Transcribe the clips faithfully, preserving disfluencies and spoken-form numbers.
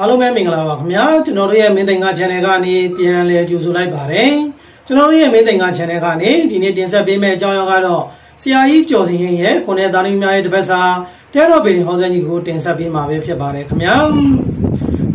အားလုံးပဲမင်္ဂလာပါခင်ဗျာကျွန်တော်တို့ရဲ့မင်းသင်္ကာ channel ကနေပြန်လည်ကြိုဆိုလိုက်ပါတယ်ကျွန်တော်တို့ရဲ့မင်းသင်္ကာ channel ကနေဒီနေ့တင်ဆက်ပေးမယ့်အကြောင်းအရာကတော့ဆရာကြီးကျော်စင်ဟင်းရဲ့ခုနှစ်သားသမီးများရဲ့တပတ်စာတဲတော်ပင်ဟောစံကြီးကိုတင်ဆက်ပေးမှာပဲဖြစ်ပါတယ်ခင်ဗျာ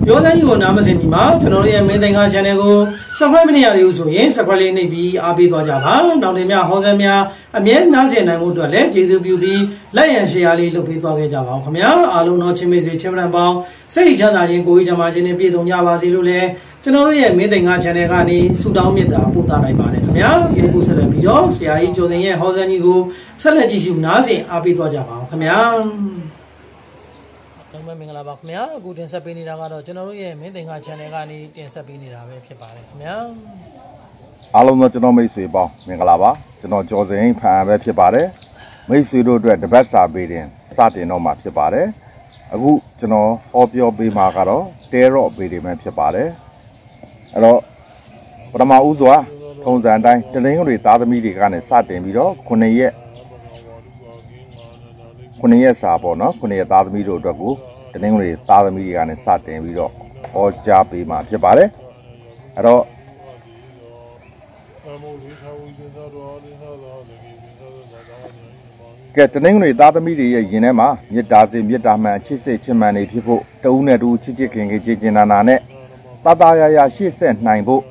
ရောသားကြီးကိုနားမစင်ပြီမှာကျွန်တော်တို့ရဲ့မင်းသင်္ကာ channel ကို subscribe နေရတယ်ဆိုရင် subscribe လေးနှိပ်ပြီးအားပေးသွားကြပါနောက်တင်များဟောစံများအမြဲနားဆင်နိုင်မှုအတွက်လည်းကျေးဇူးပြုပြီးလိုက်ရန် share လေးလုပ်ပေးသွားခဲ့ကြပါအောင်ခင်ဗျာအားလုံးတော့ချစ်မေစေချစ်မန်ပေါင်းစိတ်ချမ်းသာခြင်းကိုယ်ကြီးချမ်းသာခြင်းနဲ့ပြည့်စုံကြပါစေလို့လည်းကျွန်တော်တို့ရဲ့မင်းသင်္ကာ channel ကနေဆုတောင်းမေတ္တာပို့သလိုက်ပါတယ်ခင်ဗျာကျေးဇူးဆက်လက်ပြီးတော့ဆရာကြီးကျော်စင်ရဲ့ဟောစံကြီးကိုဆက်လက်ကြည့်ရှုနားဆင်အားပေးသွားကြပါအောင်ခင်ဗျာမင်္ဂလာပါခင်ဗျာအခုတင်ဆက်ပေးနေတာကတော့ကျွန်တော်တို့ရဲ့မင်းသင်္ကာ channel ကနေတင်ဆက်ပေးနေတာပဲဖြစ်ပါတယ်ခင်ဗျာအားလုံးတော့ကျွန်တော်မိတ်ဆွေပေါင်းမင်္ဂလာပါကျွန်တော်ကျော်စင်ဖန်ပဲဖြစ်ပါတယ်မိတ်ဆွေတို့အတွက်တပတ်စာပေးတင်စတင်တော့မှာဖြစ်ပါတယ်အခုကျွန်တော်ဟောပြောပေးမှာကတော့တဲတော့ပေးတယ်ပဲဖြစ်ပါတယ်အဲ့တော့ပထမဦးစွာထုံစံအတိုင်းတလင်းတွေသားသမီးတွေကနေစတင်ပြီးတော့9ရက်9ရက်စာပေါ့နော်9ရက်သားသမီးတို့အတွက်ကိုတနင်္ဂနွေသားသမီးတွေကလည်းစတင်ပြီးတော့ဟောကြားပေးမှာဖြစ်ပါတယ်အဲ့တော့ကဲတနင်္ဂနွေသားသမီးတွေရဲ့ယင်ထဲမှာမေတ္တာစေမေတ္တာမှန်ချစ်စေချစ်မှန်နေဖြစ်ဖို့တဦးနဲ့တူချစ်ချစ်ခင်ခင်ချစ်ချင်နာနာနဲ့တတရရရှေ့ဆက်နိုင်ဖို့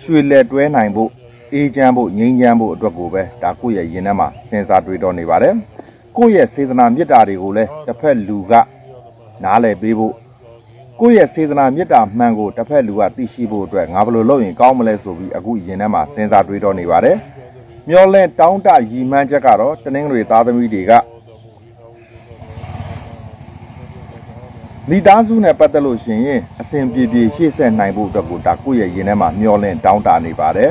ရွှေလက်တွဲနိုင်ဖို့အေးချမ်းဖို့ငြိမ်းချမ်းဖို့အတွက်ကိုပဲဒါကိုယ့်ရဲ့ယင်ထဲမှာစဉ်းစားတွေးတော်နေပါတယ်ကိုယ့်ရဲ့စေတနာမေတ္တာတွေကိုလည်းတစ်ဖက်လူကနားလည်ပေးဖို့ကိုယ့်ရဲ့စေတနာမေတ္တာမှန်ကိုတစ်ဖက်လူကသိရှိဖို့အတွက်ငါဘယ်လိုလုပ်ရင်ကောင်းမလဲဆိုပြီးအခုရင်ထဲမှာစဉ်းစားတွေးတော့နေပါတယ်မျောလဲတောင်းတရည်မှန်းချက်ကတော့တနင်္ဂနွေသားသမီးတွေကမိသားစုနဲ့ပတ်သက်လို့ရှင်ရင်အစဉ်ပြေပြေရှေ့ဆက်နိုင်ဖို့အတွက်ကိုဒါကိုယ့်ရဲ့ရင်ထဲမှာမျောလဲတောင်းတနေပါတယ်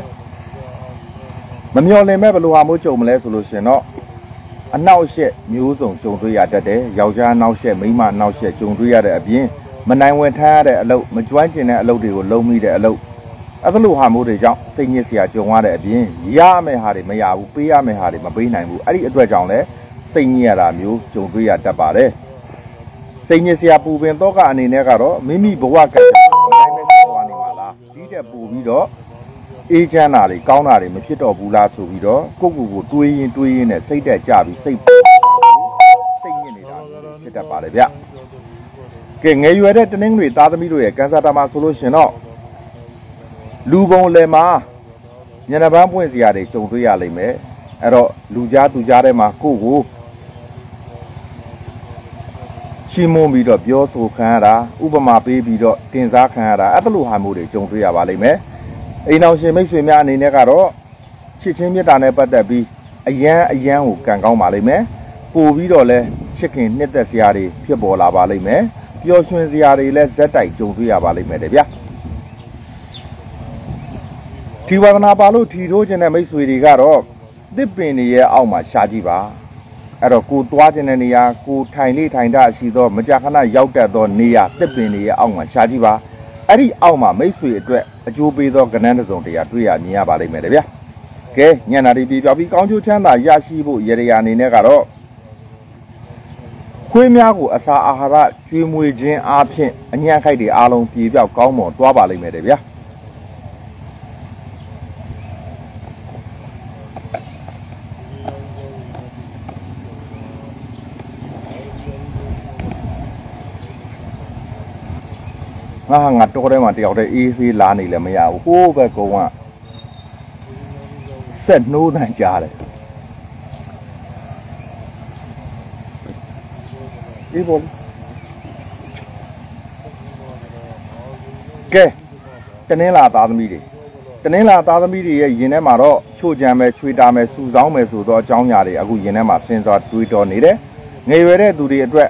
မမျောလဲမဲ့ဘယ်လိုဟာမို့ကြုံမလဲဆိုလို့ရှင်တော့အနောက်ရှက်မျိုးစုံကြုံတွေ့ရတတ်တယ်ယောက်ျားအနောက်ရှက်မိန်းမအနောက်ရှက်ကြုံတွေ့ရတဲ့အပြင်မနိုင်ဝန်ထမ်းရတဲ့အလုပ်မကျွမ်းကျင်တဲ့အလုပ်တွေကိုလုံးမိတဲ့အလုပ်အဲ့လိုဟာမျိုးတွေကြောင့်စိတ်ညစ်စရာကြုံရတဲ့အပြင်ရမယ့်ဟာတွေမရဘူးပေးရမယ့်ဟာတွေမပေးနိုင်ဘူးအဲ့ဒီအတွက်ကြောင့်လည်းစိတ်ညစ်ရတာမျိုးကြုံတွေ့ရတတ်ပါတယ်စိတ်ညစ်စရာပူပင်တော့ကအနေနဲ့ကတော့မိမိဘဝကံတိုင်းမဲ့သွားနေမှာလားဒီတဲ့ပူပြီးတော့အေးချမ်းတာတွေကောင်းတာတွေမဖြစ်တော့ဘူးလားဆိုပြီးတော့ကိုကူကိုတွေးရင်တွေးရင်နဲ့စိတ်တက်ကြပြီးစိတ်စိတ်ညစ်နေတာဖြစ်တတ်ပါလေဗျ။ကဲငယ်ရွယ်တဲ့တနင်္ဂနွေသားသမီးတို့ရဲ့ကန်ဆာတာမှာဆိုလို့ရှင်တော့လူပုံလယ်မှာညနေပန်းပွင့်စရာတွေကြုံတွေ့ရလိမ့်မယ်။အဲ့တော့လူကြားသူကြားထဲမှာကိုကိုရှင်းမွန်ပြီးတော့ပြောဆိုခံရတာဥပမာပေးပြီးတော့တင်စားခံရတာအဲ့လိုဟာမျိုးတွေကြုံတွေ့ရပါလိမ့်မယ်။အိမ်အောင်ရှင်မိတ်ဆွေများအနေနဲ့ကတော့ချစ်ချင်းမြတ်တာနဲ့ပတ်သက်ပြီးအယံအယံကိုကံကောင်းပါလိမ့်မယ်ပို့ပြီးတော့လဲချစ်ခင်နှစ်သက်စရာတွေဖြစ်ပေါ်လာပါလိမ့်မယ်ပျော်ရွှင်စရာတွေလည်းဇက်တိုက်ကြုံတွေ့ရပါလိမ့်မယ်တဲ့ဗျာဒီဝါသနာပါလို့ထီထိုးခြင်းတဲ့မိတ်ဆွေတွေကတော့သစ်ပင်တွေရဲ့အောက်မှာရှားကြည့်ပါအဲ့တော့ကိုသွားခြင်းတဲ့နေရာကိုထိုင်လေထိုင်တာရှိသောမကြာခဏရောက်တတ်သောနေရာသစ်ပင်တွေရဲ့အောက်မှာရှားကြည့်ပါအဲ့ဒီအောက်မှာမိတ်ဆွေအတွက်အကျိုးပေးသောကဏ္ဍတစ်စုံတစ်ရာတွေ့ရမြင်ရပါလိမ့်မယ်ဗျာ။ကဲညနာဒီပြပြပြီးကောင်းကျိုးချမ်းသာရရှိဖို့ရေရာအနေနဲ့ကတော့ခွေးများကိုအစာအာဟာရကျွေးမွေးခြင်းအားဖြင့်အညံ့ခိုက်တွေအားလုံးပြေပြောက်ကောင်းမွန်သွားပါလိမ့်မယ်ဗျာငါဟာငါတော့တဲ့မှာတယောက်တည်းအေးဆေးလာနေလည်းမရဘူးဟိုးဘက်ကောင်ကဆက်နှိုးတန်ကြားတယ်အေးပေါ်ကဲတနင်္လာသားသမီးတွေတနင်္လာသားသမီးတွေရဲ့ယင်ထဲမှာတော့ချို့ကြံပဲချွေတာပဲစူဆောင်းပဲဆိုတော့အကြောင်းအရာတွေအခုယင်ထဲမှာစဉ်းစားတွေးတော်နေတယ်ငွေရွယ်တဲ့သူတွေအတွက်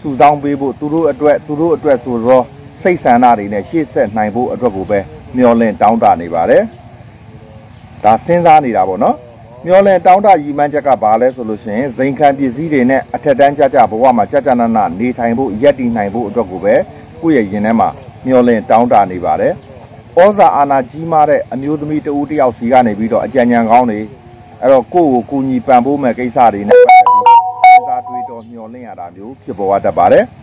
စူဆောင်းပေးဖို့သူတို့အတွက်သူတို့အတွက်ဆိုတော့စိတ်ဆန္ဒတွေနဲ့ရှေ့ဆက်နိုင်ဖို့အတွက်ကိုပဲမျောလင့်တောင်းတနေပါတယ်။ဒါစဉ်းစားနေတာပေါ့နော်။မျောလင့်တောင်းတရည်မှန်းချက်ကဘာလဲဆိုလို့ရှိရင်ဇိမ်ခံပစ္စည်းတွေနဲ့အထက်တန်းကြကြဘဝမှာကြကြနာနာနေထိုင်ဖို့ရပ်တည်နိုင်ဖို့အတွက်ကိုပဲကိုယ့်ရဲ့ရင်ထဲမှာမျောလင့်တောင်းတနေပါတယ်။ဩဇာအာဏာကြီးမားတဲ့အမျိုးသမီးတဦးတယောက်စီကနေပြီးတော့အကြံဉာဏ်ကောင်းတွေအဲ့တော့ကိုယ့်ကိုကူညီပံ့ပိုးမဲ့ကိစ္စတွေနဲ့ပတ်သက်ပြီးစဉ်းစားတွေးတော်မျောလင့်ရတာမျိုးဖြစ်ပေါ်တတ်ပါတယ်။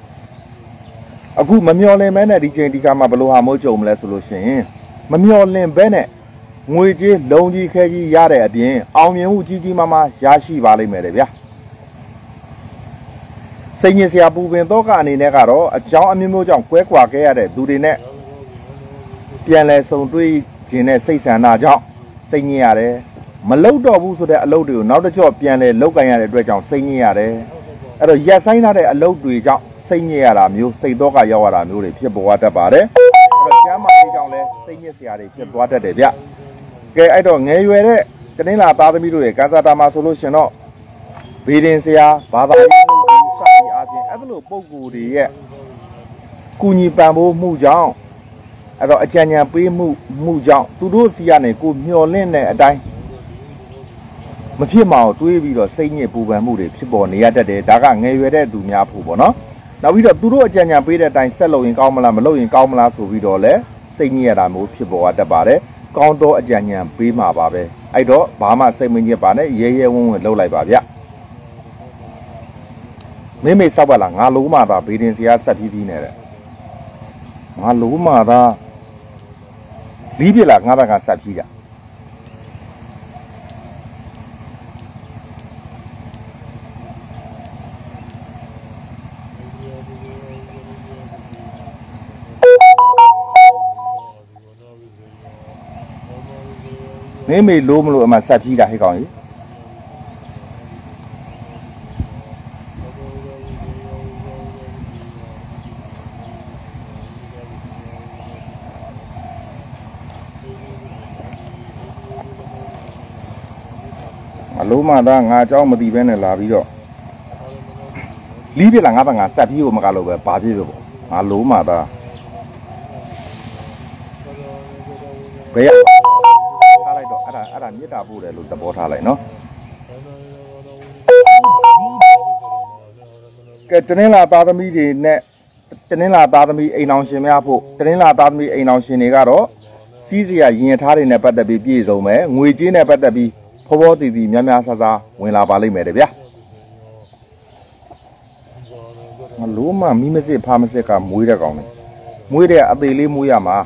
Aku memilih mana di sini kami beluha muncul melihat solusi. Memilih mana, muncul lonji kaji yara biar awam uji di mama jasi balik mereka. Sehingga siapa pun doa ni negara, jauh kami muncul kuat kuat ke ada duri ni. Yang lain sendiri jenis sesuatu najak, sehingga ada malu doa busudah malu doa. Nada jawab yang lain malu gaya ada dua jam sehingga ada. Atau yang lain ada malu dua jam. Seni alam itu, sedo kaya alam itu, dia buat apa le? Kalau zaman ini jangan le, seni siapa dia buat ada dia. Kalau itu ngayu le, kini lah tada miru le, kerana sama solusi no, beri siapa, bahasa itu sahih aje, itu lo bukuri ye. Kuni pamu mujang, atau ajarnya pamu mujang, tu dua siapa ni kau melayan le ada. Macam mau tu ibu le seni bukan mudi, bukan ni ada le, dah kan ngayu le dunia bukan no. Now we don't do a genuine breeder than sell in Kamala Malo in Kamala so we do le, say near that move people at the body, condo a genuine prima babe. I do, Bama say me near Bane, ye won't low like Babia. Meme Sabala, Alumada, breeding Sia Sabine. Alumada Libila, Navaga Sabia. Maybe loom loom and sati that he gone. Aloma dang, I don't believe in a lavio. Leave it another and sati you, Magalo, Papi. Aloma da. Ada ni dah buat lalu tak boleh lagi, no? Ketenila tadami di ne, ketenila tadami inaunsi meapu, ketenila tadami inaunsi negara, sisi yang tadi ne pada bibi zaman, nguji ne pada bibi, pukul di di mana sahaja, wina balik mereka. Luma mimi sih paham sih kah mui dia kau ni, mui dia ada lili mui ama.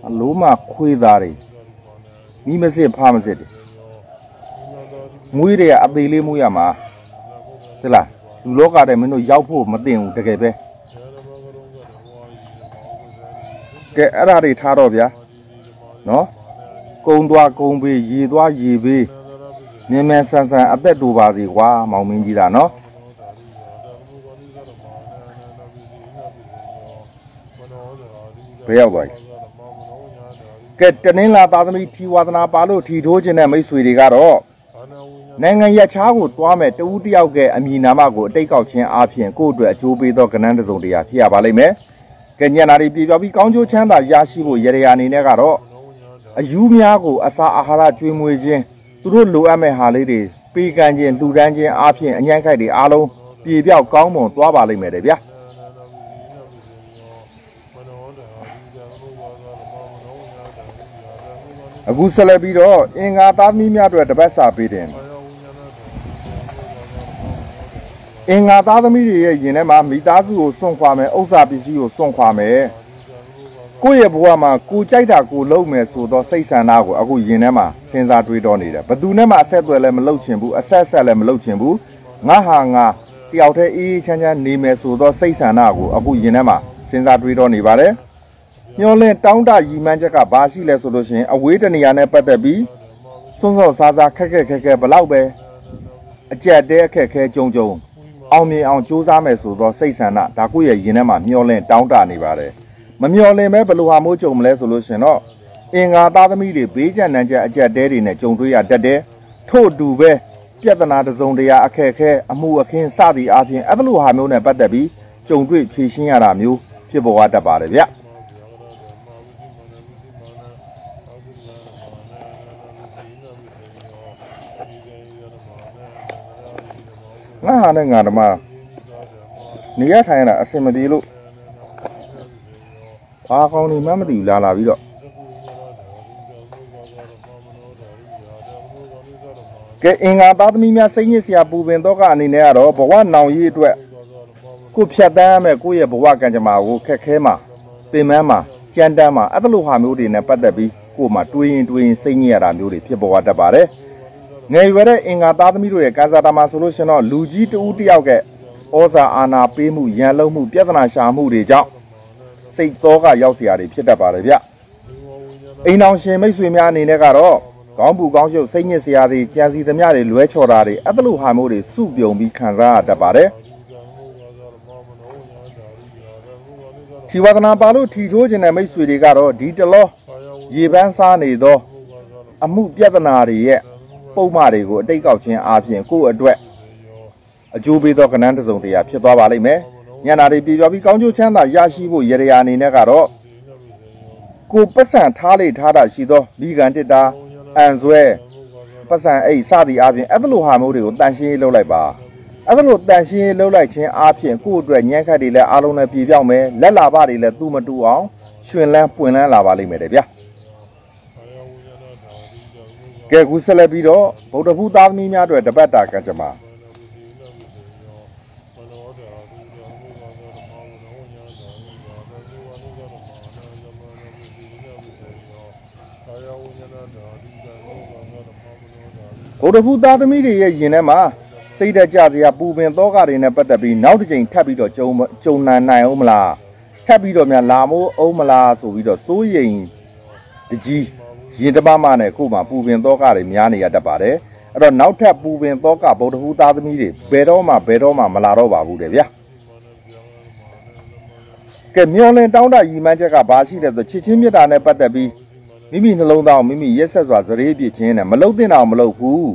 Aloma kui dari, ni masih paham sih. Mui dia abdi le mui ama, telah. Lulok ada menu jauh mending terkejap. Ke arah di tharo ya, no? Kong dua kong bi, yi dua yi bi. Ni macam macam abdi dua basi gua mau minjila no. Bayar baik. Ketenila tadami tiwadna balu tiroje ne mai sui digaro. Nengen ya cagu tua me tuudiau ke amina mago dekau cien apian kudu ajubi do kenanda zondia tiya balik me. Kenyanari bibi kangjo cenda yasibu yeriani negaro. Ajumiago asa ahara cui muijen turu lu ame haliri pi ganjen tu ganjen apian anyankai di alu bibi kangmo tua balik me debia. Aku selebi do, ingat tadi mian dua dapat sapi den. Ingat tadi mian ini mah mian tu usung kuame, usapi si usung kuame. Kau ye buat mah, kau caj dah kau lau meh sudah seisan aku, aku ini mah senja dua don ni dah. Betul ni mah aset dua lem lau cembu, aset aset lem lau cembu, ngah ngah tiaw teh I canya ni meh sudah seisan aku, aku ini mah senja dua don ni barai. Nyoleh tahun dah iman jaga bahasa le solusi, awet ni ane pada bi, sunsau saja keke keke belau be, jadi keke jongjo, awam awam juzam esok seisana, tak kuya ini mah nyoleh tahun dah ni barai, menyoleh me beluha muncul le solusi no, ingat ada mili bejan aja jadi ni jongjo ya jadi, thodu be, jadi nada jongjo ya keke amu akhir sari akhir, aduh hamil ni pada bi. ကြုံတွေ့ဖြေရှင်းရတာမျိုးဖြစ်ပေါ်တတ်ပါတယ်ဗျငါဟာနဲ့ငါဓမ္မနေရထိုင်တာအဆင်မပြေလို့ဘာကောင်းနေမှမသိဘူးလာလာပြီးတော့ကဲအင်္ဂါသားသမီးများစိတ်ညစ်စရာပူပင်တော့ကအနေနဲ့ကတော့ဘဝနောင်ရေးအတွက်ကိုဖြတ်တန်းရမယ်ကိုရဲ့ဘဝကံကြမ္မာကိုခက်ခဲမှာပင်ပန်းမှာကြမ်းတမ်းမှာအဲ့လိုဟာမျိုးတွေနဲ့ပတ်သက်ပြီးကိုမှတွေးရင်တွေးရင်စိတ်ညစ်ရတာမျိုးတွေဖြစ်ပေါ်တတ်ပါတယ်ငယ်ရွယ်တဲ့အင်္ဂါသားသမီးတို့ရဲ့ကာဇာတာမှာဆိုလို့ရှိရင်တော့လူကြီးတဦးတယောက်ကဩဇာအာဏာပေးမှုရန်လုံးမှုပြဿနာရှာမှုတွေကြောင့်စိတ်သောကရောက်စရာတွေဖြစ်တတ်ပါတယ်ဗျအိမ်အောင်ရှင်မိတ်ဆွေများအနေနဲ့ကတော့ကောင်းပူကောင်းရှုပ်စိတ်ညစ်စရာတွေကြံစီသမျှတွေလွဲချော်တာတွေအဲ့လိုဟာမျိုးတွေစုပြုံပြီးခံစားရတတ်ပါတယ်ဒီဝါသနာပါလို့ထီထိုးခြင်းနဲ့မိတ်ဆွေတွေကတော့ဒီတလောရေပန်းစားနေသောအမှုပြဿနာတွေရဲ့ပုံမှားတွေကိုအတိတ်ကောက်ခြင်းအပြင်ကိုယ့်အတွက်အကျိုးပေးသောကဏ္ဍတစ်စုံတရာဖြစ်သွားပါလိမ့်မယ်။ညနာတွေပြေပျော်ပြီးကောင်းကျိုးချမ်းသာရရှိဖို့ရည်ရည်အနေနဲ့ကတော့ကိုပတ်စံထားလေထားတာရှိသောမိဂန်တစ်တာအန်ဆွဲပတ်စံအိတ်စသည်အပြင်အဲ့လိုဟာမျိုးတွေကိုတန်ရှင်းရေးလုပ်လိုက်ပါ။အဲ့လိုတန်ရှင်းရေးလုပ်လိုက်ခြင်းအပြင်ကိုယ့်အတွက်ညံ့ခတ်တွေလည်းအားလုံးနဲ့ပြေပျောက်မယ်လက်လာပတွေလည်းသူ့မတူအောင်ရှင်လန်းပွင့်လန်းလာပါလိမ့်မယ်တဲ့ဗျာ။ကဲခုဆက်လက်ပြီးတော့ဗုဒ္ဓဘုသားသမီးများအတွက်တပတ်တာကံကြမ္မာဗုဒ္ဓဘုသားသမီးတွေရဲ့ယင်ထဲမှာစိတ်ဓာတ်ကြစရာပူပင်သောကတွေနဲ့ပတ်သက်ပြီးနောက်တစ်ချိန်ထပ်ပြီးတော့ကြုံကြုံနိုင်နိုင်အောင်မလားထပ်ပြီးတော့များလာမိုးအောင်မလားဆိုပြီးတော့စိုးရိမ်တကြီးရင်တမမနဲ့ကို့မှာပူပင်သောကတွေများနေရတတ်ပါတယ်အဲ့တော့နောက်ထပ်ပူပင်သောကဗုဒ္ဓဟူသားသမီးတွေဘယ်တော့မှဘယ်တော့မှမလာတော့ပါဘူးတဲ့ဗျာကဲမျောလင်းတောင်းတရည်မှန်းချက်ကဘာရှိလဲဆိုချစ်ချင်းမြတ်တာနဲ့ပတ်သက်ပြီးမိမိနှလုံးသားကိုမိမိရက်ဆက်စွာစရေးပြခြင်းနဲ့မလုံသင့်အောင်မလုပ်ဘူး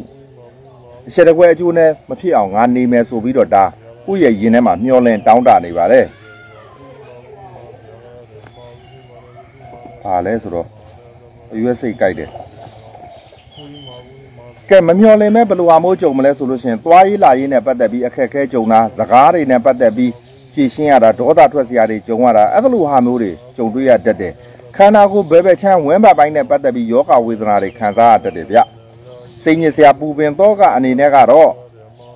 အချက်တစ်ခွဲအကျိုးနဲ့မဖြစ်အောင်ငါနေမယ်ဆိုပြီးတော့ဒါကိုယ့်ရဲ့ရင်ထဲမှာမျောလင်းတောင်းတနေပါလေဘာလဲဆိုတော့အရွယ်စိတ်ကြိုက်တယ်ကဲမမျော်လင့်မဲ့ဘယ်လိုအမိုးကြုံမလဲဆိုလို့ရှိရင်သွားရေးလာရေးနဲ့ပတ်သက်ပြီးအခက်အခဲကြုံတာစကားတွေနဲ့ပတ်သက်ပြီးဖြည့်ရှင်းရတာဒေါသထွက်စရာတွေကြုံရတာအဲ့လိုဟာမျိုးတွေကြုံတွေ့ရတတ်တယ်ခန္ဓာကိုယ်ဘဲဘဲချမ်းဝမ်းပါပိုင်းနဲ့ပတ်သက်ပြီးယောဂဝေဒနာတွေခံစားရတတ်တယ်ဗျစိတ်ညစ်စရာပူပင်သောကအနေနဲ့ကတော့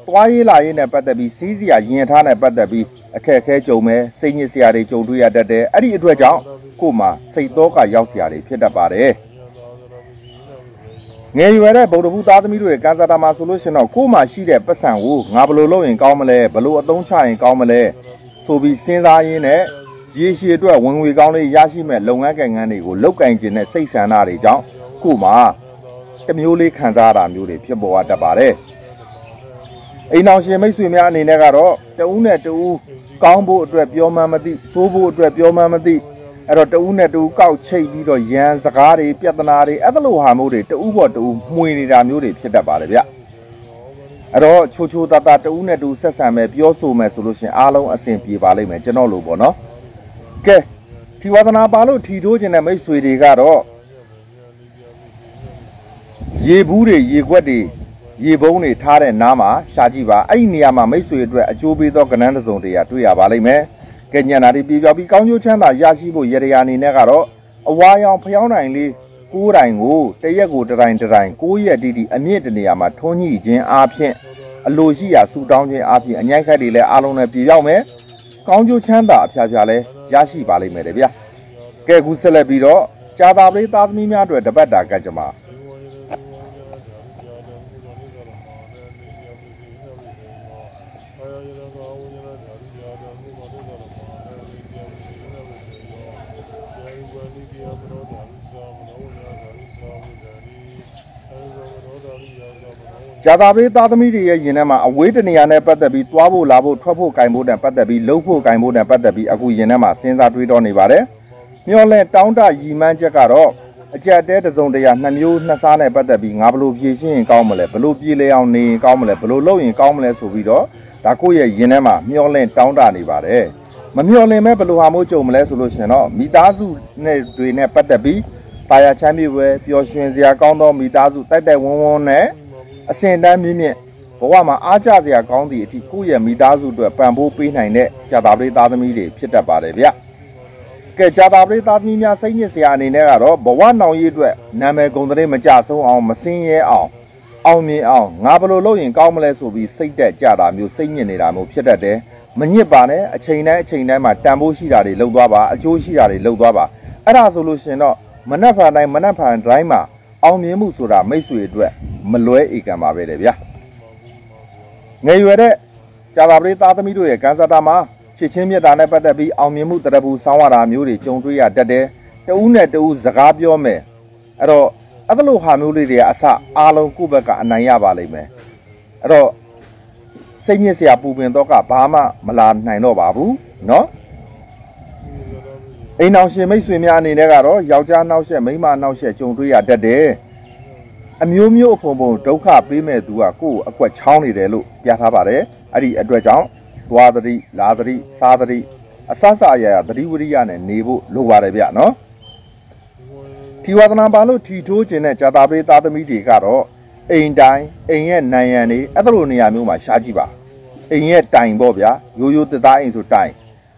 သွားရေးလာရေးနဲ့ပတ်သက်ပြီးစီးစရာရင်ထားနဲ့ပတ်သက်ပြီးအခက်အခဲကြုံမယ်စိတ်ညစ်စရာတွေကြုံတွေ့ရတတ်တယ်အဲ့ဒီအတွက်ကြောင့်ကိုယ်မှာစိတ်သောကရောက်စရာတွေဖြစ်တတ်ပါတယ်ငယ်ရွယ်တဲ့ဗုဒ္ဓဘုသားသမီးတို့ရဲ့ကာဇာတာမှာဆိုလို့ရှိရင်တော့ကိုယ်မှာရှိတဲ့ပတ်စံကိုငါဘယ်လိုလုပ်ရင်ကောင်းမလဲဘယ်လိုအသုံးချရင်ကောင်းမလဲဆိုပြီးစဉ်းစားရင်းနဲ့ရေရှည်အတွက်ဝင်ငွေကောင်းလေးရရှိမဲ့လုပ်ငန်းကိန်းငန်းတွေကိုလုပ်ကင်ကျင်တဲ့စိတ်ဆန္ဒတွေကြောင့်ကိုယ်မှာတစ်မျိုးလေးခံစားရတာမျိုးတွေဖြစ်ပေါ်တတ်ပါတယ်အိမ်အောင်ရှင်မိတ်ဆွေများအနေနဲ့ကတော့တဦးနဲ့တဦးကောင်းဖို့အတွက်ပြောမှန်းမသိစိုးဖို့အတွက်ပြောမှန်းမသိအဲ့တော့တဦးနဲ့တူကောက်ချိတ်ပြီးတော့ရန်စကားတွေပြဿနာတွေအဲ့လိုဟာမျိုးတွေတူပေါ်တူမှွေနေတာမျိုးတွေဖြစ်တတ်ပါလေဗျအဲ့တော့ချိုချိုတာတာတူနဲ့တူဆက်ဆံမယ်ပြောဆိုမယ်ဆိုလို့ရှင်အားလုံးအဆင်ပြေပါလိမ့်မယ်ကျွန်တော်လိုပေါ့နော်ကဲဒီဝါသနာပါလို့ထီထိုးခြင်းနဲ့မိတ်ဆွေတွေကတော့ရေဘူးတွေရေခွက်တွေရေဘုံတွေထားတဲ့နားမှာရှာကြည့်ပါအဲ့ဒီနေရာမှာမိတ်ဆွေအတွက်အကျိုးပေးသောကဏ္ဍတစ်စုံတရာတွေ့ရပါလိမ့်မယ်ကညနာတွေပြေပျော်ပြီးကောင်းကျိုးချမ်းသာရရှိဖို့ရည်ရည်အနေနဲ့ကတော့အဝါရောင်ဖျောင်းတိုင်လေးကိုးတိုင်ကိုတရက်ကိုတတိုင်တတိုင်ကိုးရက်တီတီအမြင့်တနေရာမှာထုံးညှိခြင်းအပြင်အလိုရှိရာဆူတောင်းခြင်းအပြင်အညိုက်ခတ်တွေလည်းအားလုံးနဲ့ပြေရောက်မယ်ကောင်းကျိုးချမ်းသာအဖျားဖျားလည်းရရှိပါလိမ့်မယ်တဲ့ဗျာကဲခုဆက်လက်ပြီးတော့ကြာတာပလေးသားသမီးများအတွက်တပတ်တာကံကြမ္မာကြာတာပလေးသားသမီးတွေရဲ့ယင်ထဲမှာအဝေးတနေရာနဲ့ပတ်သက်ပြီးသွားဖို့လာဖို့ထွက်ဖို့ကင်ဖို့နဲ့ပတ်သက်ပြီးလှုပ်ဖို့ကင်ဖို့နဲ့ပတ်သက်ပြီးအခုယင်ထဲမှာစဉ်းစားတွေးတောနေပါတယ်မျောလဲတောင်းတရည်မှန်းချက်ကတော့အကြက်တဲတစ်စုံတရာနှစ်မျိုးနှစ်စားနဲ့ပတ်သက်ပြီးငါဘလို့ဖြည့်ရှင်းရင်ကောင်းမလဲဘလို့ပြေလဲအောင်နေရင်ကောင်းမလဲဘလို့လှုပ်ရင်ကောင်းမလဲဆိုပြီးတော့ဒါကိုယ့်ရဲ့ယင်ထဲမှာမျောလဲတောင်းတနေပါတယ် Mamiolim Beluamujo Mlesolution, Midazu ne doing a patabi, Paya Chamiwe, Pioshin Ziagondo, Midazu, Tata Wone, a Saint Damini, Wama Aja Ziagondi, Tikuya, Midazu, the Pambu Pinane, Jadabri Dadamidi, Pita Badavia. Jadabri Dadmia Sainiani Nero, but one now you do it, Name Gondre Majaso on Masinia on. 奥秘奥，俺不罗老人讲么来说为谁在家啦？没有谁人的啦，没别的的。么你爸呢？前年前年嘛，担保西家的楼多吧，就是家的楼多吧。俺那时候说呢，么那盘来么那盘来嘛，奥秘没说啦，没说多，么来一个嘛为的呀。俺觉得，家那边打的米多也干啥打嘛？去前面打那边的比奥秘没得那部三万啦，没有的江水呀，得的。这屋呢，这屋自家表妹，哎罗。 Adalu Hamuli Asa, Alo Kubaka, and Nayabalime. Ro Senesia Bubendoka, Bama, Malan, Naino Babu, no? A now she may swim in Negaro, Yauja now she may man now she Jondria that day. A Mumio Pomo, Doka, Bime, Duaku, a quite chowny de Lu, Yatabare, Adi Adrejan, Duadri, Ladri, Sadri, Asasaya, the Rivurian and Nebu, Luarabia, no? 提瓦那巴路提出前呢，加大杯打的米地干了，现在现在南阳的，阿都罗尼亚没有买下去吧？现在单包呀，有有的单就单，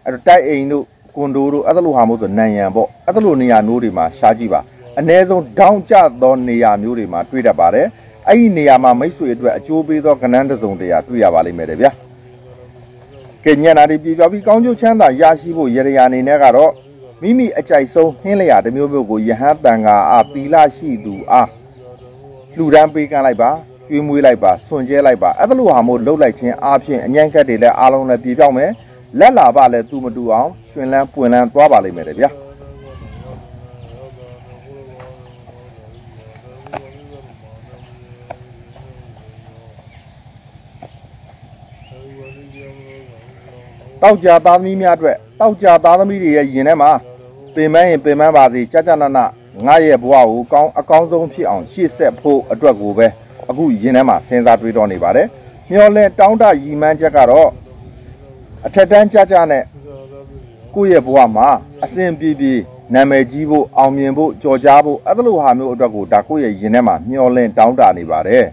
阿都单现在广州路阿都罗还没做南阳包，阿都罗尼亚没有买下去吧？阿那种涨价到尼亚没有买，对的吧嘞？哎，尼亚嘛没说一段，就比到跟咱这种的呀，对呀吧嘞，没得呀。今年那里比较比广州强的，亚西部也是亚尼那干了。 Mimi a chai so henley at the mobile go yahatanga a pila she do ah. Ludan big and laiba, Jimmy laiba, Sonja laiba, Adaluamo low like chin, option and yanka de la alona pijame, la la vale to Madua, Swinland, Puinland, Wabali Media. Tauja Bamimia Dre, Tauja Badamia Yenema. 北门人北门把子家家那那，俺也不话我讲，啊讲东西昂，现在破啊抓过呗，啊过以前嘛，现在追到你吧嘞。你要来长大移民这个咯，啊天天家家呢，过也不话嘛，啊生 B B 南美几部、澳门部、交加部，啊都路还没有抓过，但过也以前嘛，你要来长大你吧嘞。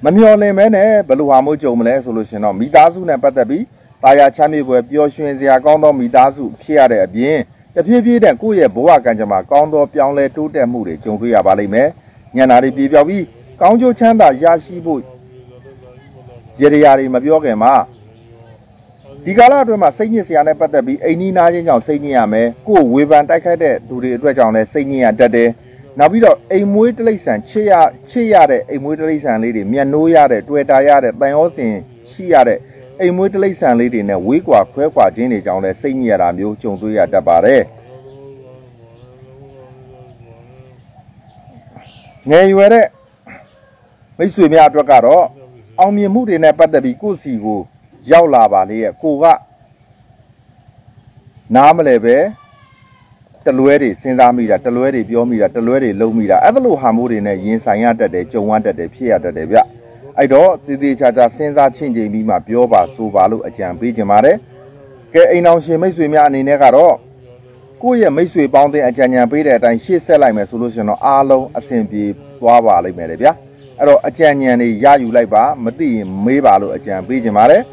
那你要来买呢，不路还没有叫我们来说路线了，米大叔呢不得比，大家前面不表现一下，讲到米大叔偏的边。 这偏偏的，古也不话干什么，讲到表来都在目的，就对阿爸里面，伢那里比表比，讲究强大也西部，这里阿里没表干嘛？你讲那对嘛？生意上呢不得比，哎你那人讲生意阿咩？古尾巴打开的，都是在讲呢生意阿得的。那比到哎每的类型，吃呀吃呀的，哎每的类型里的面肉呀的，对大呀的，蛋糕型吃呀的。 哎，每的类型里的呢，微瓜、快瓜，今天讲嘞，生意也难有，相对也得把嘞。俺以为嘞，没水面做干了，后面目的呢，不得比过西湖要喇叭的，过个哪么来呗？这路的三三米的，这路的表米的，这路的六米的，哎，这路还目的呢，人山人得的，交往得的，偏得的呀。 哎，到弟弟家家现在亲戚密码表吧，书包路讲背着嘛的。给哎，那些没水面的那个了，过夜没水帮的讲讲背的，但现在来面说路线了，阿老阿身边娃娃里面的边，哎，到讲讲的也有来吧，没得没吧路讲背着嘛的。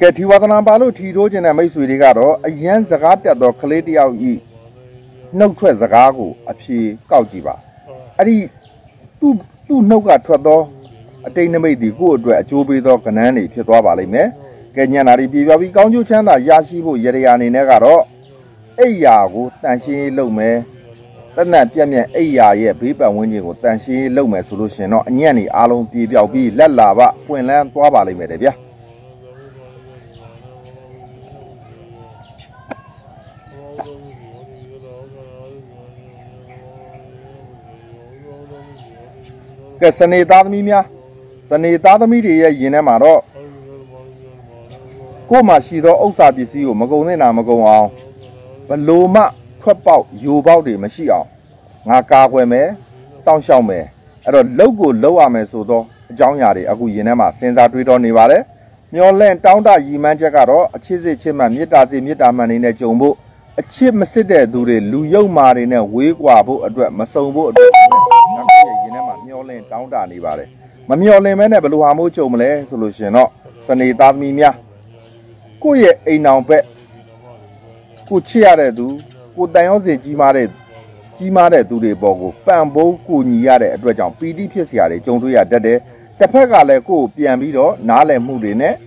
给提瓦的那把路提着进来没水的个了，沿自家的到克里的要一，弄出自家个阿批高级吧，阿里都。 都弄个出到，对那没地过转，就被到可能里去多把里面。给伢那里比表比讲究强的，也西部也得伢那那个了。哎呀，我担心老妹，咱那边面哎呀也陪伴问题，我担心老妹收入些了。伢哩阿龙比表比来喇叭，本来多把里面的边。 给生意打的米面，生意打的米的也一年买到。过嘛许多欧沙比是有么个那那么个哦，不罗马出包油包的么是哦，俺家外面上小妹，哎罗老个老阿妹说到，讲伢的阿个一年嘛，现在追到你话嘞， Nyolan Town da Yiman Jagaro, a Chizzi Chima Mitazi Mitaman in a Jumbo, a Chip Masida Dure, Luyo Marina, Wiguabo, a Dwap Masombo, Nyolan Town da Nibare. Mamiolan Menabaluamo Chomle, Solution, Sunny Dadmia. Kuye a now bet Kuchiare do, Kudayoze Gimare, Gimare Dure Bogo, Bambo, Kuniare, Dragon, P D P S R, Jonduya Dede. Tapega le ko pianbiro naale mu de ne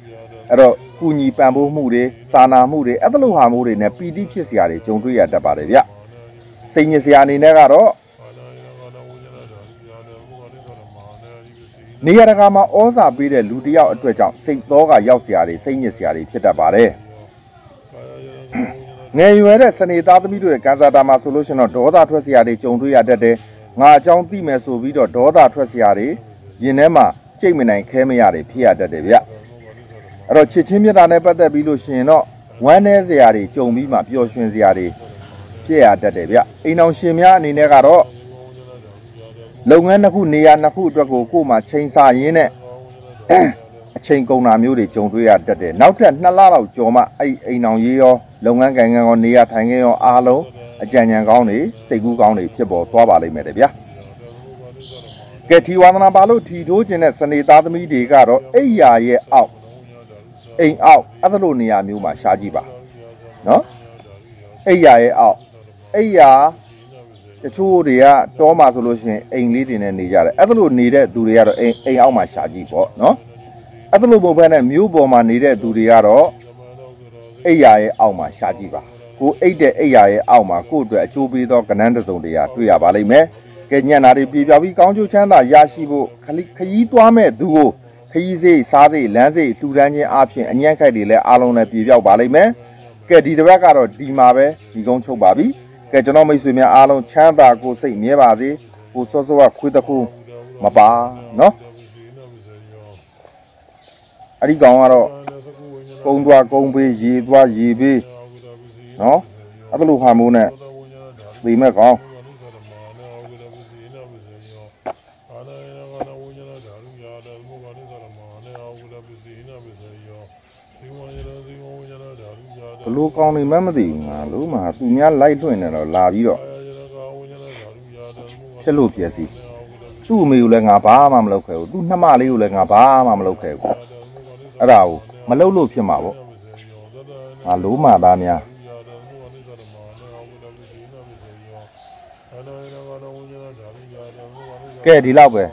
ero kunyi panbo mu de sana mu de ataloha mu de ne pidi phit sia de jong twei ya tat ba de vya sain nyit sia ani ne ga ro ne ya daga ma oza pe de lu tiao atwet chang sain tho ga yauk sia de sain nyit sia de phit tat ba de ngai ywe de sane ta thami twe kan sa ta ma so lo shin do doda thwet sia de jong twei ya tat de nga chang ti me so pi do doda thwet sia de ရင်ထဲမှာ ကြိတ်မနိုင်ခဲမရတွေ ဖြစ်ရတတ်တယ်ဗျ အဲ့တော့ ချစ်ချင်းမြတ်တာနဲ့ ပတ်သက်ပြီးလို့ရှိရင်တော့ ဝမ်းနည်းစရာတွေ ကြုံပြီးမှ ပျော်ရွှင်စရာတွေ ဖြစ်ရတတ်တယ်ဗျ အိမ်အောင်ရှင်များအနေနဲ့ကတော့ လုပ်ငန်းနှစ်ခု နေရာနှစ်ခုအတွက်ကို ကိုယ်မှာချိန်စာရင်းနဲ့ အချိန်ကုန်တာမျိုးတွေ ကြုံတွေ့ရတတ်တယ် နောက်ထပ် နှစ်လလောက် ကျော်မှ အဲ့ အိမ်အောင်ရေးရော လုပ်ငန်းကိုင်ငန်းရော နေရာထိုင်ခင်းရော အားလုံး အကြံဉာဏ်ကောင်းတွေ စိတ်ကူးကောင်းတွေ ဖြစ်ပေါ်သွားပါလိမ့်မယ်ဗျ ကဲထီဝါသနာပါလို့ထီထိုးခြင်းနဲ့စနေသားသမီးတွေကတော့အိယာရဲ့အောက်အိမ်အောက်အဲ့လိုနေရာမျိုးမှာရှားကြည့်ပါနော်အိယာရဲ့အောက်အိယာတချို့တွေကတောမှာဆိုလို့ရှိရင်အိမ်လေးတွေနဲ့နေကြတယ်အဲ့လိုနေတဲ့သူတွေကတော့အိမ်အောက်မှာရှားကြည့်ပေါ့နော်အဲ့လိုပုံဖက်နဲ့မျိုးပေါ်မှာနေတဲ့သူတွေကတော့အိယာရဲ့အောက်မှာရှားကြည့်ပါကိုအိတ်တဲ့အိယာရဲ့အောက်မှာကိုယ့်အတွက်အကျိုးပေးသောကဏ္ဍတစ်စုံတရာတွေ့ရပါလိမ့်မယ် ကညံ့နာတွေပြေပြပြီးကောင်းကျိုးချမ်းသာရရှိဖို့ခလိခရီးသွားမဲ့သူကိုခရီးစေးစားစေးလမ်းစေးထူတန်းခြင်းအပြင်အညံ့ခိုက်တွေလည်းအားလုံးနဲ့ပြေပြောက်ပါလိမ့်မယ်ကဲဒီတစ်ပတ်ကတော့ဒီမှာပဲဒီကုန်းချုပ်ပါပြီကဲကျွန်တော်မိတ်ဆွေများအားလုံးချမ်းသာကိုယ်စိတ်မြဲပါစေကိုစောစောကခွေးတစ်ခုမပါနော် ဘလို့ကောင်းနေမှမသိဘူးငါလို့မဟာသူများလိုက်ထွင်နေတော့လာပြီးတော့ဖြက်လို့ပြက်စီသူ့မိကိုလည်းငါဘာမှမလုပ်ခဲ့ဘူးသူနှမလေးကိုလည်းငါဘာမှမလုပ်ခဲ့ဘူးအဲ့ဒါကိုမလုပ်လို့ဖြစ်မှာပေါ့ငါလို့မှသားများ ကဲဒီလောက်ပဲ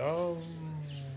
Hello,